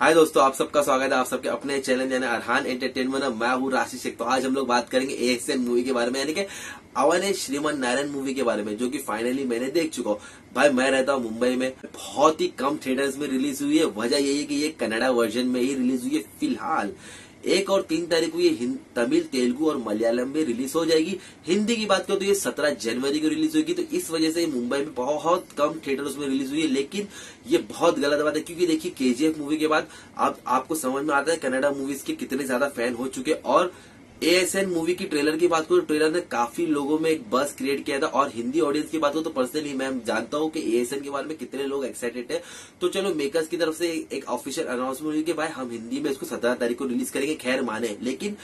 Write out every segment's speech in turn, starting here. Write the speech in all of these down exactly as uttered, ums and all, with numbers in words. हाय दोस्तों, आप सबका स्वागत है आप सबके अपने चैनल यानी अरहान एंटरटेनमेंट। मैं हूँ राशिद शेख। तो आज हम लोग बात करेंगे एएसएन मूवी के बारे में, यानी कि अवाने श्रीमन्नारायण मूवी के बारे में, जो कि फाइनली मैंने देख चुका हूँ। भाई मैं रहता हूँ मुंबई में, बहुत ही कम थिएटर्स में रिलीज हुई है। वजह यही है कि ये कन्नड़ा वर्जन में ही रिलीज हुई है। फिलहाल एक और तीन तारीख को ये तमिल, तेलुगु और मलयालम में रिलीज हो जाएगी। हिंदी की बात करें तो ये सत्रह जनवरी को रिलीज होगी। तो इस वजह से मुंबई में बहुत कम थिएटर्स में रिलीज हुई है, लेकिन ये बहुत गलत बात है। क्योंकि देखिए केजीएफ मूवी के बाद आप, आपको समझ में आता है कन्नड़ा मूवीज के कितने ज्यादा फैन हो चुके। और एएसएन मूवी की ट्रेलर की बात करूं, ट्रेलर ने काफी लोगों में एक बस क्रिएट किया था। और हिंदी ऑडियंस की बात करूं तो पर्सनली मैं जानता हूं कि एएसएन के बारे में कितने लोग एक्साइटेड हैं। तो चलो मेकर्स की तरफ से एक ऑफिशियल अनाउंसमेंट हुई कि भाई हम हिंदी में इसको सत्रह तारीख को रिलीज करेंगे। खैर माने, लेकिन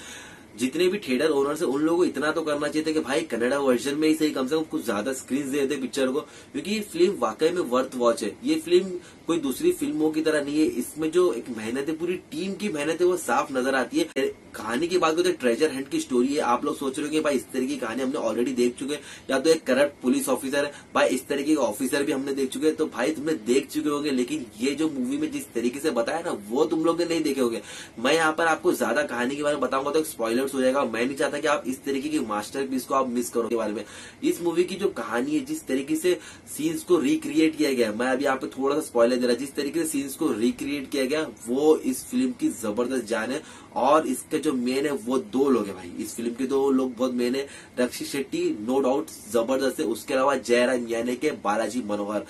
जितने भी थिएटर ओनर्स है उन लोगों को इतना तो करना चाहिए कि भाई कन्नड़ा वर्जन में ही सही कम से कम कुछ ज्यादा स्क्रीन दे दे पिक्चर को, क्योंकि ये फिल्म वाकई में वर्थ वॉच है। ये फिल्म कोई दूसरी फिल्मों की तरह नहीं है। इसमें जो एक मेहनत है, पूरी टीम की मेहनत है, वो साफ नजर आती है। कहानी की बात करें तो ट्रेजर हंट की स्टोरी है। आप लोग सोच रहे हो कि भाई इस तरह की कहानी हमने ऑलरेडी देख चुके हैं, या तो एक करप्ट पुलिस ऑफिसर है। भाई इस तरह के ऑफिसर भी हमने देख चुके हैं। तो भाई तुमने देख चुके होंगे, लेकिन ये जो मूवी में जिस तरीके से बताया ना, वो तुम लोग ने नहीं देखे होंगे। मैं यहाँ पर आपको ज्यादा कहानी के बारे में बताऊंगा तो स्पॉइलर हो जाएगा। मैं नहीं चाहता कि आप इस तरीके की मास्टरपीस को आप मिस करो। के बारे में इस मूवी की जो कहानी है, जिस तरीके से सीन्स को रिक्रिएट किया गया, मैं अभी यहाँ पे थोड़ा सा स्पॉइलर दे रहा हूं, जिस तरीके से सीन्स को रिक्रिएट किया गया वो इस फिल्म की जबरदस्त जान है। और इसके जो मेन है वो दो लोग है। भाई इस फिल्म के दो लोग बहुत मेन है। रक्षित शेट्टी नो डाउट जबरदस्त है, उसके अलावा जयराम यानी के बालाजी मनोहर।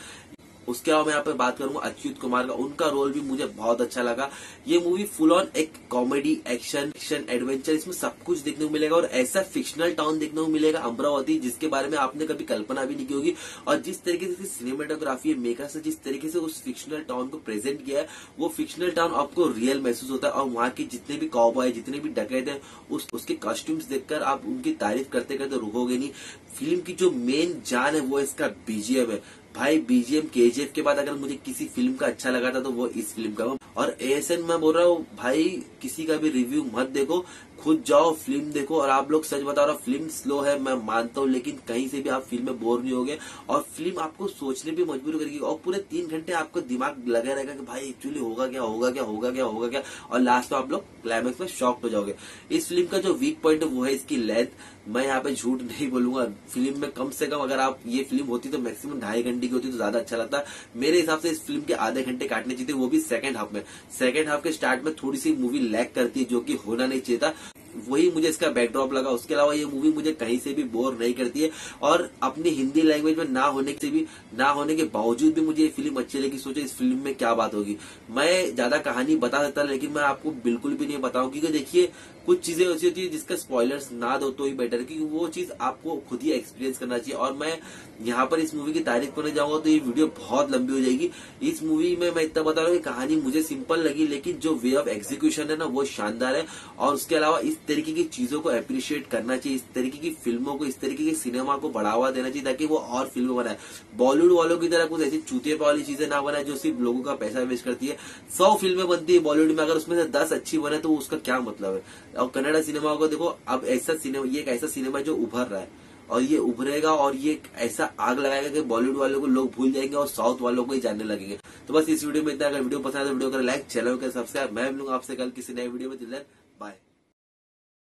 उसके अलावा मैं यहाँ पे बात करूंगा अच्युत कुमार का, उनका रोल भी मुझे बहुत अच्छा लगा। ये मूवी फुल ऑन एक कॉमेडी, एक्शन, एक्शन एडवेंचर, इसमें सब कुछ देखने को मिलेगा। और ऐसा फिक्शनल टाउन देखने को मिलेगा अमरावती, जिसके बारे में आपने कभी कल्पना भी नहीं की होगी। और जिस तरीके से सिनेमेटोग्राफी मेकर्स ने जिस तरीके से उस फिक्शनल टाउन को प्रेजेंट किया है, वो फिक्शनल टाउन आपको रियल महसूस होता है। और वहाँ के जितने भी कॉबॉय, जितने भी डकैत है, उस, उसके कॉस्ट्यूम्स देखकर आप उनकी तारीफ करते करते रुकोगे नहीं। फिल्म की जो मेन जान है वो इसका बीजीएम है। भाई बीजीएम केजीएफ के बाद अगर मुझे किसी फिल्म का अच्छा लगा था तो वो इस फिल्म का। और एएसएन मैं बोल रहा हूँ भाई, किसी का भी रिव्यू मत देखो, खुद जाओ फिल्म देखो। और आप लोग, सच बता रहा हूँ, फिल्म स्लो है मैं मानता हूँ, लेकिन कहीं से भी आप फिल्म में बोर नहीं होगे। और फिल्म आपको सोचने पे मजबूर करेगी। और पूरे तीन घंटे आपको दिमाग लगा रहेगा कि भाई एक्चुअली होगा क्या, होगा क्या, होगा क्या, होगा क्या। और लास्ट में आप लोग क्लाइमेक्स में शॉक्ड हो जाओगे। इस फिल्म का जो वीक पॉइंट है वो है इसकी लेंथ। मैं यहाँ पे झूठ नहीं बोलूंगा। फिल्म में कम से कम, अगर आप ये फिल्म होती तो मैक्सिमम ढाई घंटे की होती तो ज्यादा अच्छा लगता। मेरे हिसाब से इस फिल्म के आधे घंटे काटने चाहिए, वो भी सेकंड हाफ में। सेकंड हाफ के स्टार्ट में थोड़ी सी मूवी लैग करती है, जो कि होना नहीं चाहिए था। वही मुझे इसका बैकड्रॉप लगा। उसके अलावा ये मूवी मुझे कहीं से भी बोर नहीं करती है। और अपनी हिंदी लैंग्वेज में ना होने से भी ना होने के बावजूद भी मुझे ये फिल्म अच्छी लगी। सोचो इस फिल्म में क्या बात होगी। मैं ज्यादा कहानी बता सकता, लेकिन मैं आपको बिल्कुल भी नहीं बताऊं, क्योंकि देखिए कुछ चीजें ऐसी होती है जिसका स्पॉयलर्स ना दो तो ही बेटर, क्योंकि वो चीज आपको खुद ही एक्सपीरियंस करना चाहिए। और मैं यहाँ पर इस मूवी की तारीफ करने जाऊंगा तो ये वीडियो बहुत लंबी हो जाएगी। इस मूवी में मैं इतना बता रहा हूँ, कहानी मुझे सिंपल लगी, लेकिन जो वे ऑफ एग्जीक्यूशन है ना वो शानदार है। और उसके अलावा इस तरीके की चीजों को अप्रिशिएट करना चाहिए, इस तरीके की फिल्मों को, इस तरीके के सिनेमा को बढ़ावा देना चाहिए, ताकि वो और फिल्में बनाए। बॉलीवुड वालों की तरह कुछ ऐसी चूते वाली चीजें ना बनाए जो सिर्फ लोगों का पैसा वेस्ट करती है। सौ फिल्में बनती है बॉलीवुड में, अगर उसमें से दस अच्छी बने तो उसका क्या मतलब है। और कन्नड़ा सिनेमा को देखो, अब ऐसा सिनेमा, ये एक ऐसा सिनेमा जो उभर रहा है और ये उभरेगा और ये ऐसा आग लगाएगा कि बॉलीवुड वालों को लोग भूल जाएंगे और साउथ वालों को ही जानने लगेंगे। तो बस इस वीडियो में इतना। अगर वीडियो पसंद है तो वीडियो को लाइक, चैनल को सब्सक्राइब। मैं मिलूंगा आपसे कल किसी नए वीडियो में।